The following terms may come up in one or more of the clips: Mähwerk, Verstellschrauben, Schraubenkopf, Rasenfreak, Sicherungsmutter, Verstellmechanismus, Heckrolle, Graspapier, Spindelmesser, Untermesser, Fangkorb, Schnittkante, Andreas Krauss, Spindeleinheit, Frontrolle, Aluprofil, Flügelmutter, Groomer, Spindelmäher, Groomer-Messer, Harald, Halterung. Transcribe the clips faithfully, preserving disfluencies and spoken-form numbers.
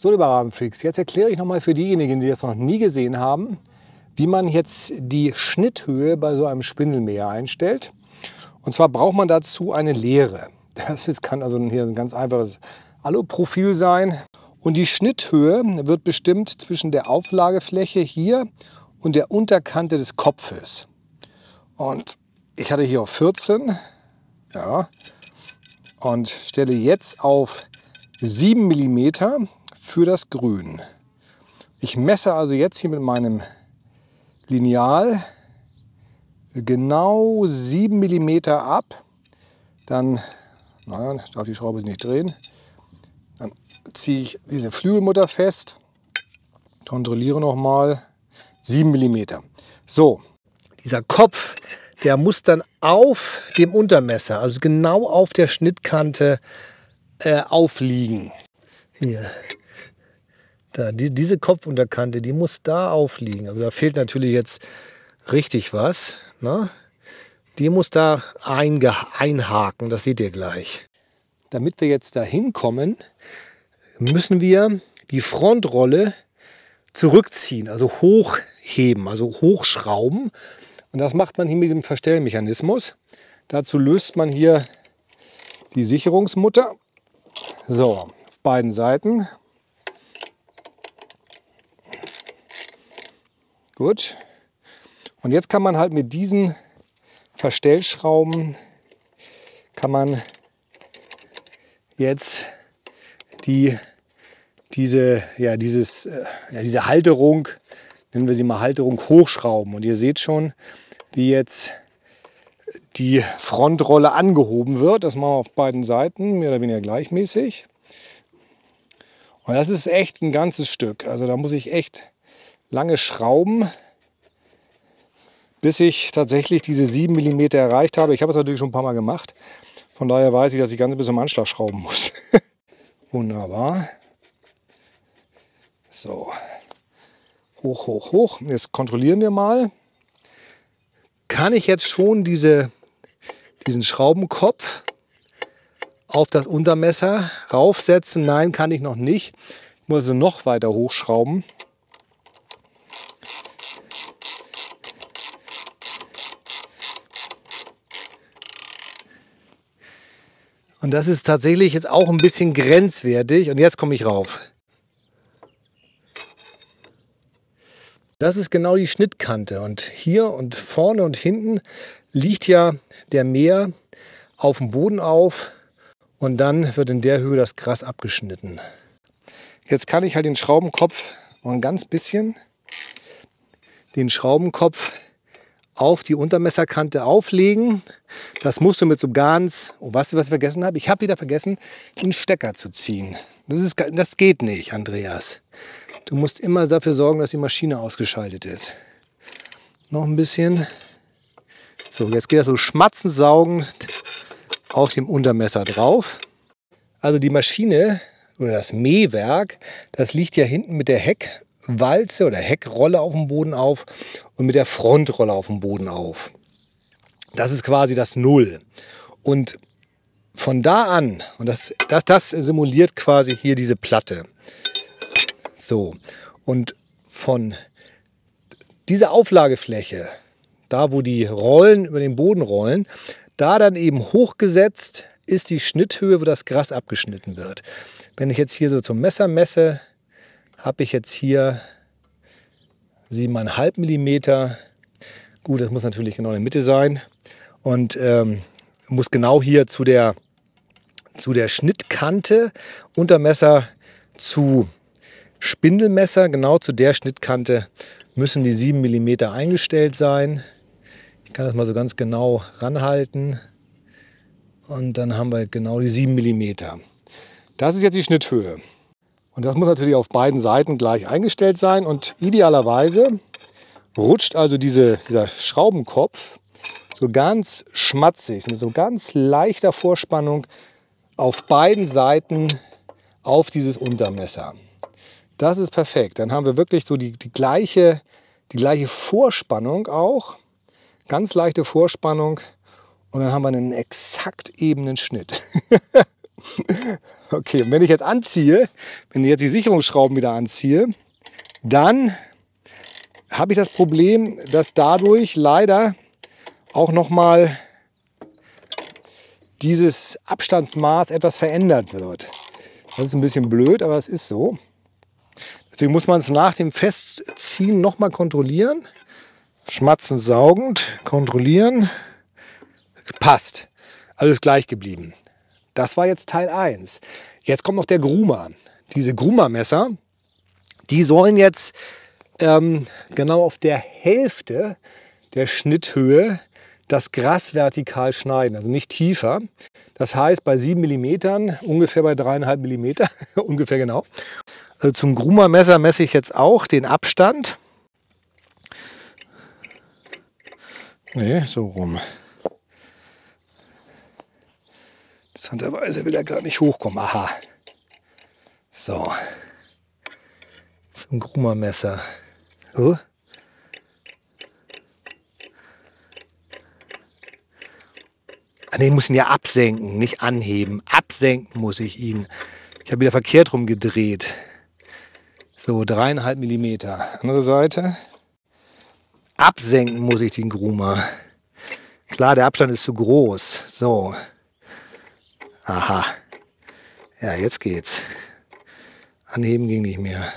So, lieber Rasenfreaks, jetzt erkläre ich nochmal für diejenigen, die das noch nie gesehen haben, wie man jetzt die Schnitthöhe bei so einem Spindelmäher einstellt. Und zwar braucht man dazu eine Lehre. Das ist, kann also hier ein ganz einfaches Aluprofil sein. Und die Schnitthöhe wird bestimmt zwischen der Auflagefläche hier und der Unterkante des Kopfes. Und ich hatte hier auf vierzehn, ja, und stelle jetzt auf sieben Millimeter für das Grün. Ich messe also jetzt hier mit meinem Lineal genau sieben Millimeter ab. Dann, naja, ich darf die Schraube nicht drehen. Dann ziehe ich diese Flügelmutter fest, kontrolliere nochmal, sieben Millimeter. So, dieser Kopf, der muss dann auf dem Untermesser, also genau auf der Schnittkante äh, aufliegen. Hier, da, die, diese Kopfunterkante, die muss da aufliegen. Also da fehlt natürlich jetzt richtig was, ne? Die muss da einhaken, das seht ihr gleich. Damit wir jetzt da hinkommen, müssen wir die Frontrolle zurückziehen, also hochheben, also hochschrauben. Und das macht man hier mit diesem Verstellmechanismus. Dazu löst man hier die Sicherungsmutter. So, auf beiden Seiten. Gut. Und jetzt kann man halt mit diesen Verstellschrauben kann man jetzt die, diese, ja, dieses, ja, diese Halterung, nennen wir sie mal Halterung, hochschrauben. Und ihr seht schon, wie jetzt die Frontrolle angehoben wird. Das machen wir auf beiden Seiten, mehr oder weniger gleichmäßig. Und das ist echt ein ganzes Stück. Also da muss ich echt lange schrauben, bis ich tatsächlich diese sieben Millimeter erreicht habe. Ich habe es natürlich schon ein paar Mal gemacht. Von daher weiß ich, dass ich ganz ein bisschen am Anschlag schrauben muss. Wunderbar. So. Hoch, hoch, hoch. Jetzt kontrollieren wir mal. Kann ich jetzt schon diese, diesen Schraubenkopf auf das Untermesser raufsetzen? Nein, kann ich noch nicht. Ich muss also noch weiter hochschrauben. Und das ist tatsächlich jetzt auch ein bisschen grenzwertig. Und jetzt komme ich rauf. Das ist genau die Schnittkante. Und hier und vorne und hinten liegt ja der Mäher auf dem Boden auf. Und dann wird in der Höhe das Gras abgeschnitten. Jetzt kann ich halt den Schraubenkopf noch ein ganz bisschen den Schraubenkopf auf die Untermesserkante auflegen. Das musst du mit so ganz, oh, weißt du, was ich vergessen habe? Ich habe wieder vergessen, den Stecker zu ziehen. Das ist, das geht nicht, Andreas. Du musst immer dafür sorgen, dass die Maschine ausgeschaltet ist. Noch ein bisschen. So, jetzt geht das so schmatzensaugend auf dem Untermesser drauf. Also die Maschine oder das Mähwerk, das liegt ja hinten mit der Heck. Walze oder Heckrolle auf dem Boden auf und mit der Frontrolle auf dem Boden auf. Das ist quasi das Null. Und von da an, und das, das, das simuliert quasi hier diese Platte. So, und von dieser Auflagefläche, da wo die Rollen über den Boden rollen, da dann eben hochgesetzt ist die Schnitthöhe, wo das Gras abgeschnitten wird. Wenn ich jetzt hier so zum Messer messe, habe ich jetzt hier sieben Komma fünf Millimeter. Gut, das muss natürlich genau in der Mitte sein. Und ähm, muss genau hier zu der, zu der Schnittkante, Untermesser zu Spindelmesser, genau zu der Schnittkante müssen die sieben Millimeter eingestellt sein. Ich kann das mal so ganz genau ranhalten. Und dann haben wir genau die sieben Millimeter. Das ist jetzt die Schnitthöhe. Und das muss natürlich auf beiden Seiten gleich eingestellt sein. Und idealerweise rutscht also diese, dieser Schraubenkopf so ganz schmatzig, mit so ganz leichter Vorspannung auf beiden Seiten auf dieses Untermesser. Das ist perfekt. Dann haben wir wirklich so die, die, gleiche, die gleiche Vorspannung auch. Ganz leichte Vorspannung. Und dann haben wir einen exakt ebenen Schnitt. Okay, und wenn ich jetzt anziehe, wenn ich jetzt die Sicherungsschrauben wieder anziehe, dann habe ich das Problem, dass dadurch leider auch nochmal dieses Abstandsmaß etwas verändert wird. Das ist ein bisschen blöd, aber es ist so. Deswegen muss man es nach dem Festziehen nochmal kontrollieren. Schmatzend saugend, kontrollieren. Passt. Alles gleich geblieben. Das war jetzt Teil eins. Jetzt kommt noch der Groomer. Diese Groomer-Messer, die sollen jetzt ähm, genau auf der Hälfte der Schnitthöhe das Gras vertikal schneiden, also nicht tiefer. Das heißt bei sieben Millimeter, ungefähr bei drei Komma fünf Millimeter, ungefähr genau. Also zum Groomer-Messer messe ich jetzt auch den Abstand. Ne, so rum. Interessanterweise will er gerade nicht hochkommen. Aha. So. Zum Groomer-Messer. Oh. Ah, nee, ich muss ihn ja absenken, nicht anheben. Absenken muss ich ihn. Ich habe wieder verkehrt rum gedreht. So, dreieinhalb Millimeter. Andere Seite. Absenken muss ich den Groomer. Klar, der Abstand ist zu groß. So. Aha. Ja, jetzt geht's. Anheben ging nicht mehr.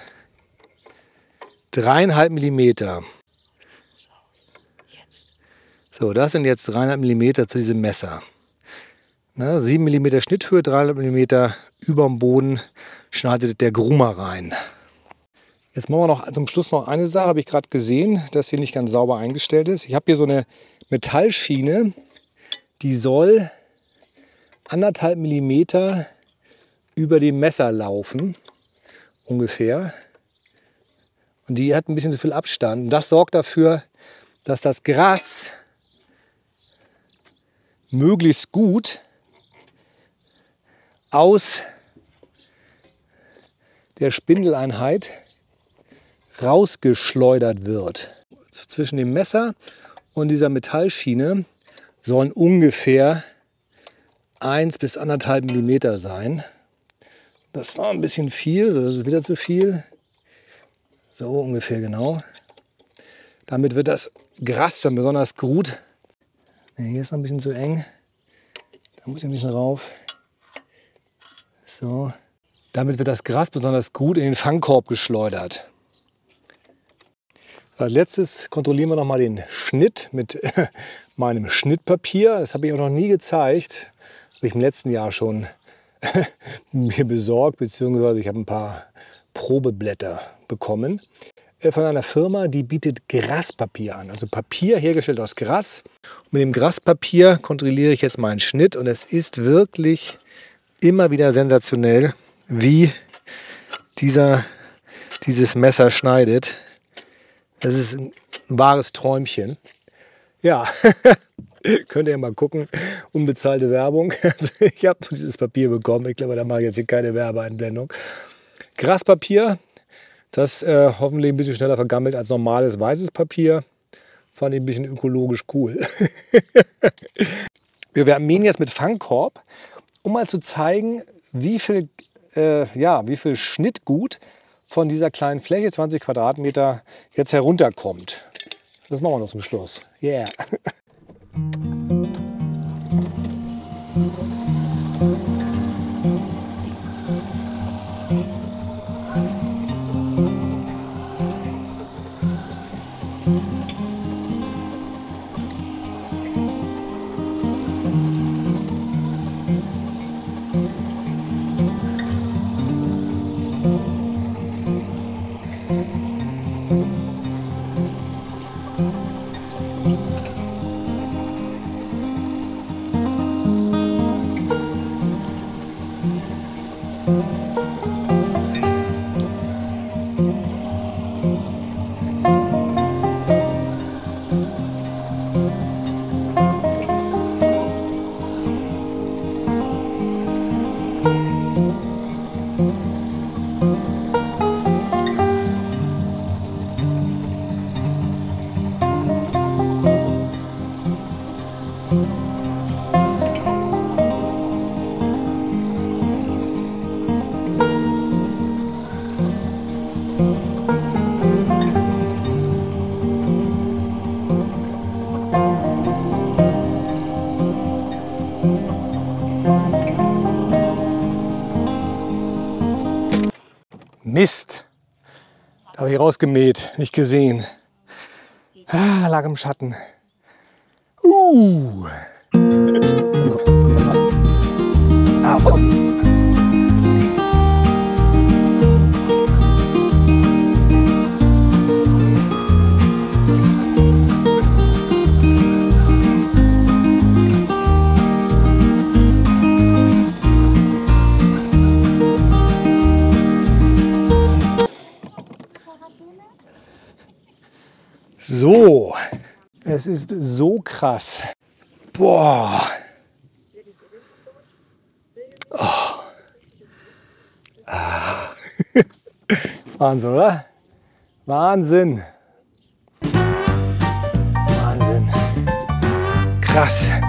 Dreieinhalb Millimeter. So, das sind jetzt dreieinhalb Millimeter zu diesem Messer. Na, sieben Millimeter Schnitthöhe, dreieinhalb Millimeter über dem Boden schneidet der Groomer rein. Jetzt machen wir noch zum Schluss noch eine Sache, habe ich gerade gesehen, dass hier nicht ganz sauber eingestellt ist. Ich habe hier so eine Metallschiene, die soll anderthalb Millimeter über dem Messer laufen, ungefähr. Und die hat ein bisschen zu viel Abstand. Und das sorgt dafür, dass das Gras möglichst gut aus der Spindeleinheit rausgeschleudert wird. Zwischen dem Messer und dieser Metallschiene sollen ungefähr ein bis anderthalb Millimeter sein. Das war ein bisschen viel, so, das ist wieder zu viel. So ungefähr genau. Damit wird das Gras dann besonders gut. Ne, hier ist noch ein bisschen zu eng. Da muss ich ein bisschen rauf. So. Damit wird das Gras besonders gut in den Fangkorb geschleudert. Als letztes kontrollieren wir noch mal den Schnitt mit meinem Schnittpapier. Das habe ich auch noch nie gezeigt. Das habe ich im letzten Jahr schon mir besorgt, beziehungsweise ich habe ein paar Probeblätter bekommen von einer Firma, die bietet Graspapier an. Also Papier hergestellt aus Gras. Und mit dem Graspapier kontrolliere ich jetzt meinen Schnitt und es ist wirklich immer wieder sensationell, wie dieser, dieses Messer schneidet. Das ist ein wahres Träumchen. Ja, könnt ihr mal gucken. Unbezahlte Werbung. Also ich habe dieses Papier bekommen. Ich glaube, da mache ich jetzt hier keine Werbeeinblendung. Graspapier, das äh, hoffentlich ein bisschen schneller vergammelt als normales weißes Papier. Fand ich ein bisschen ökologisch cool. Wir mähen jetzt mit Fangkorb, um mal zu zeigen, wie viel, äh, ja, wie viel Schnittgut von dieser kleinen Fläche, zwanzig Quadratmeter, jetzt herunterkommt. Das machen wir noch zum Schluss. Yeah! Thank you. Mist! Da habe ich rausgemäht, nicht gesehen. Ah, lag im Schatten. Uh! Ah, oh. So, es ist so krass. Boah. Oh. Ah. Wahnsinn, oder? Wahnsinn. Wahnsinn. Krass.